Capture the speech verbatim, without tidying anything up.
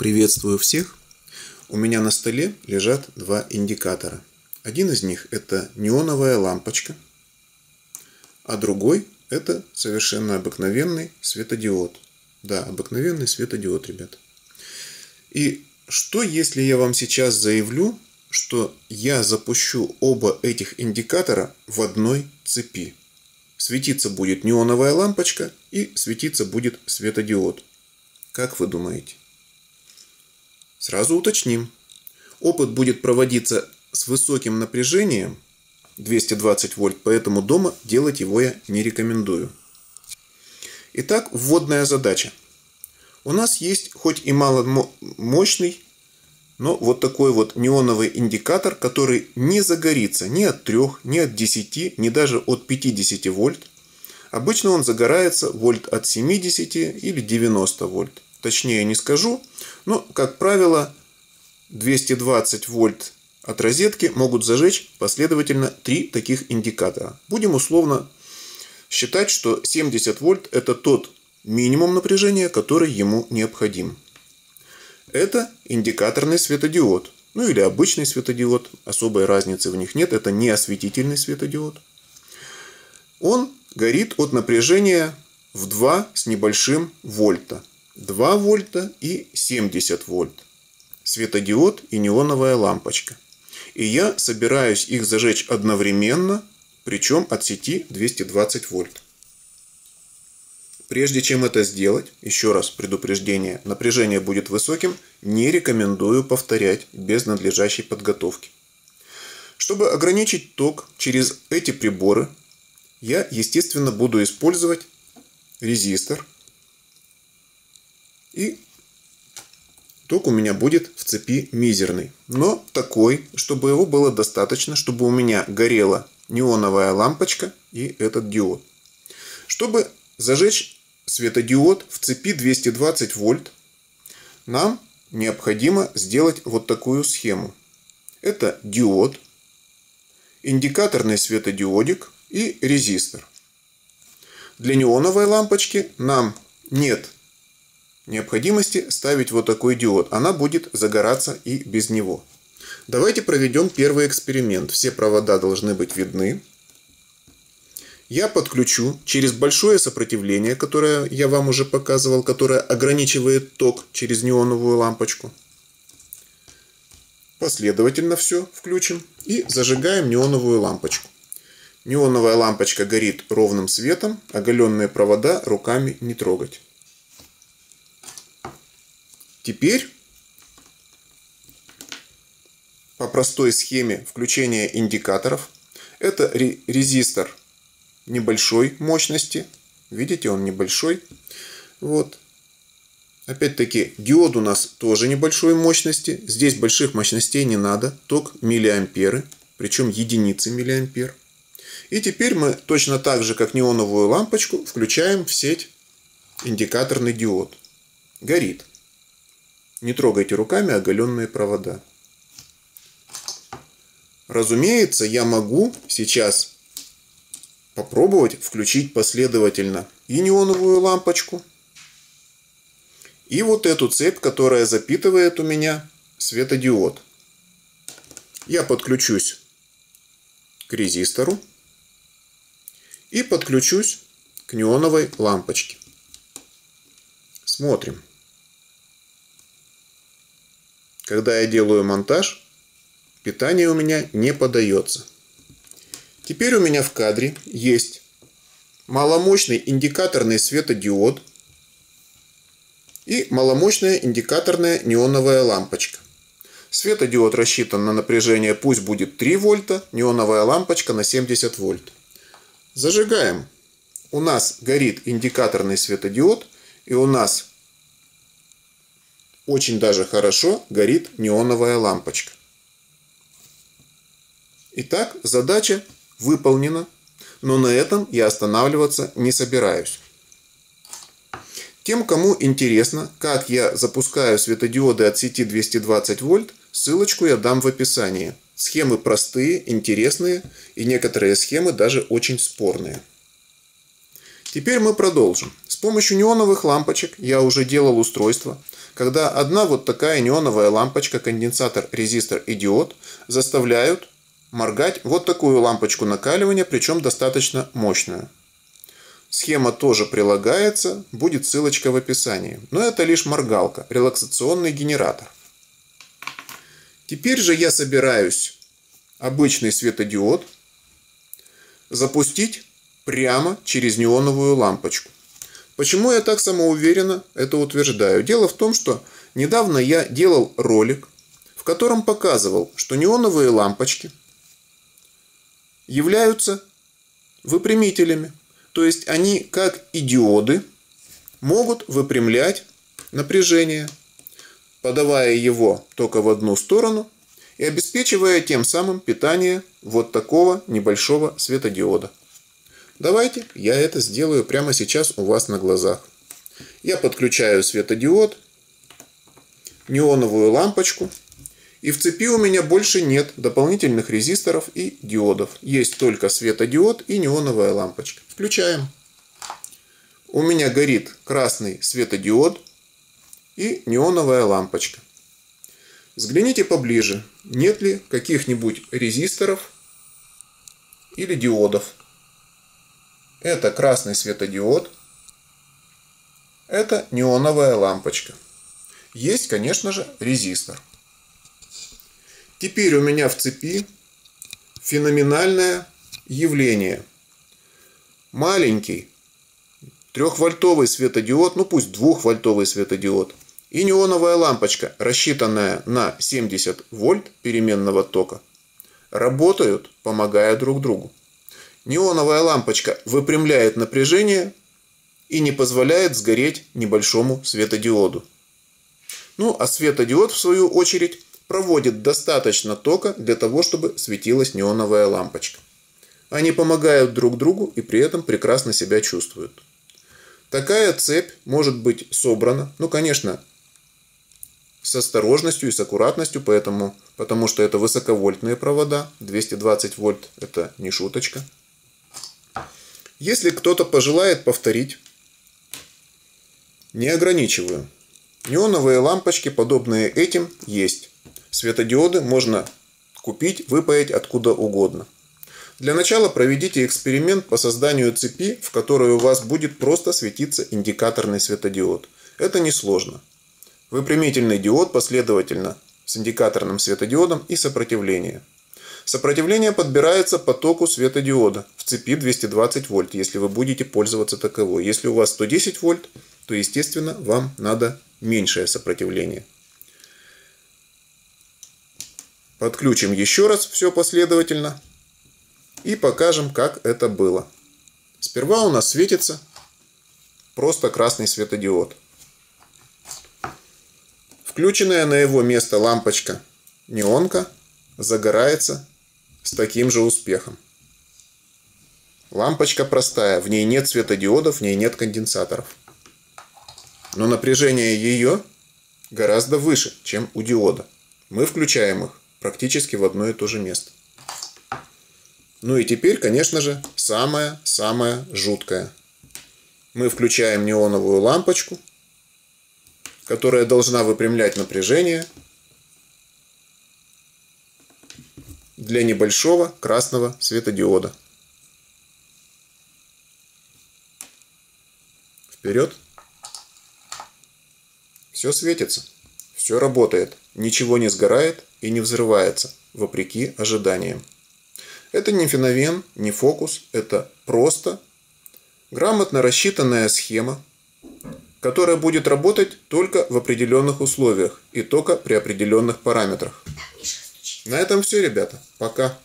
Приветствую всех! У меня на столе лежат два индикатора. Один из них это неоновая лампочка, а другой это совершенно обыкновенный светодиод. Да, обыкновенный светодиод, ребят. И что, если я вам сейчас заявлю, что я запущу оба этих индикатора в одной цепи? Светиться будет неоновая лампочка и светиться будет светодиод. Как вы думаете? Сразу уточним. Опыт будет проводиться с высоким напряжением, двести двадцать вольт, поэтому дома делать его я не рекомендую. Итак, вводная задача. У нас есть хоть и маломощный, но вот такой вот неоновый индикатор, который не загорится ни от трёх, ни от десяти, ни даже от пятидесяти вольт. Обычно он загорается вольт от семидесяти или девяноста вольт. Точнее не скажу, но, как правило, двести двадцать вольт от розетки могут зажечь последовательно три таких индикатора. Будем условно считать, что семьдесят вольт это тот минимум напряжения, который ему необходим. Это индикаторный светодиод, ну или обычный светодиод, особой разницы в них нет, это не осветительный светодиод. Он горит от напряжения в два с небольшим вольта. два вольта и семьдесят вольт. Светодиод и неоновая лампочка. И я собираюсь их зажечь одновременно, причем от сети двести двадцать вольт. Прежде чем это сделать, еще раз предупреждение, напряжение будет высоким, не рекомендую повторять без надлежащей подготовки. Чтобы ограничить ток через эти приборы, я, естественно, буду использовать резистор. И ток у меня будет в цепи мизерный, но такой, чтобы его было достаточно, чтобы у меня горела неоновая лампочка и этот диод. Чтобы зажечь светодиод в цепи двести двадцать вольт, нам необходимо сделать вот такую схему. Это диод, индикаторный светодиодик и резистор. Для неоновой лампочки нам нет необходимости ставить вот такой диод. Она будет загораться и без него. Давайте проведем первый эксперимент. Все провода должны быть видны. Я подключу через большое сопротивление, которое я вам уже показывал, которое ограничивает ток через неоновую лампочку. Последовательно все включим и зажигаем неоновую лампочку. Неоновая лампочка горит ровным светом, оголенные провода руками не трогать. Теперь по простой схеме включения индикаторов. Это резистор небольшой мощности. Видите, он небольшой. Вот. Опять-таки диод у нас тоже небольшой мощности. Здесь больших мощностей не надо. Ток миллиамперы, причем единицы миллиампер. И теперь мы точно так же, как неоновую лампочку, включаем в сеть индикаторный диод. Горит. Не трогайте руками оголенные провода. Разумеется, я могу сейчас попробовать включить последовательно и неоновую лампочку, и вот эту цепь, которая запитывает у меня светодиод. Я подключусь к резистору и подключусь к неоновой лампочке. Смотрим. Когда я делаю монтаж, питание у меня не подается. Теперь у меня в кадре есть маломощный индикаторный светодиод и маломощная индикаторная неоновая лампочка. Светодиод рассчитан на напряжение, пусть будет три вольта, неоновая лампочка на семьдесят вольт. Зажигаем. У нас горит индикаторный светодиод, и у нас очень даже хорошо горит неоновая лампочка. Итак, задача выполнена, но на этом я останавливаться не собираюсь. Тем, кому интересно, как я запускаю светодиоды от сети двести двадцать вольт, ссылочку я дам в описании. Схемы простые, интересные, и некоторые схемы даже очень спорные. Теперь мы продолжим. помощью неоновых лампочек я уже делал устройство, когда одна вот такая неоновая лампочка, конденсатор, резистор и диод заставляют моргать вот такую лампочку накаливания, причем достаточно мощную. Схема тоже прилагается, будет ссылочка в описании. Но это лишь моргалка, релаксационный генератор. Теперь же я собираюсь обычный светодиод запустить прямо через неоновую лампочку. Почему я так самоуверенно это утверждаю? Дело в том, что недавно я делал ролик, в котором показывал, что неоновые лампочки являются выпрямителями. То есть они, как и диоды, могут выпрямлять напряжение, подавая его только в одну сторону и обеспечивая тем самым питание вот такого небольшого светодиода. Давайте я это сделаю прямо сейчас у вас на глазах. Я подключаю светодиод, неоновую лампочку, и в цепи у меня больше нет дополнительных резисторов и диодов. Есть только светодиод и неоновая лампочка. Включаем. У меня горит красный светодиод и неоновая лампочка. Взгляните поближе, нет ли каких-нибудь резисторов или диодов. Это красный светодиод, это неоновая лампочка. Есть, конечно же, резистор. Теперь у меня в цепи феноменальное явление. Маленький трехвольтовый светодиод, ну пусть двухвольтовый светодиод, и неоновая лампочка, рассчитанная на семьдесят вольт переменного тока, работают, помогая друг другу. Неоновая лампочка выпрямляет напряжение и не позволяет сгореть небольшому светодиоду. Ну а светодиод, в свою очередь, проводит достаточно тока для того, чтобы светилась неоновая лампочка. Они помогают друг другу и при этом прекрасно себя чувствуют. Такая цепь может быть собрана, ну конечно, с осторожностью и с аккуратностью, поэтому, потому что это высоковольтные провода, двести двадцать вольт это не шуточка. Если кто-то пожелает повторить, не ограничиваю. Неоновые лампочки, подобные этим, есть. Светодиоды можно купить, выпаять откуда угодно. Для начала проведите эксперимент по созданию цепи, в которой у вас будет просто светиться индикаторный светодиод. Это несложно. Выпрямительный диод последовательно с индикаторным светодиодом и сопротивление. Сопротивление подбирается по току светодиода в цепи двести двадцать вольт, если вы будете пользоваться таковой. Если у вас сто десять вольт, то, естественно, вам надо меньшее сопротивление. Подключим еще раз все последовательно и покажем, как это было. Сперва у нас светится просто красный светодиод. Включенная на его место лампочка неонка загорается с таким же успехом. Лампочка простая, в ней нет светодиодов, в ней нет конденсаторов. Но напряжение ее гораздо выше, чем у диода. Мы включаем их практически в одно и то же место. Ну и теперь, конечно же, самое-самое жуткое. Мы включаем неоновую лампочку, которая должна выпрямлять напряжение для небольшого красного светодиода. Вперед. Все светится, все работает, ничего не сгорает и не взрывается, вопреки ожиданиям. Это не феномен, не фокус, это просто грамотно рассчитанная схема, которая будет работать только в определенных условиях и только при определенных параметрах. На этом все, ребята. Пока.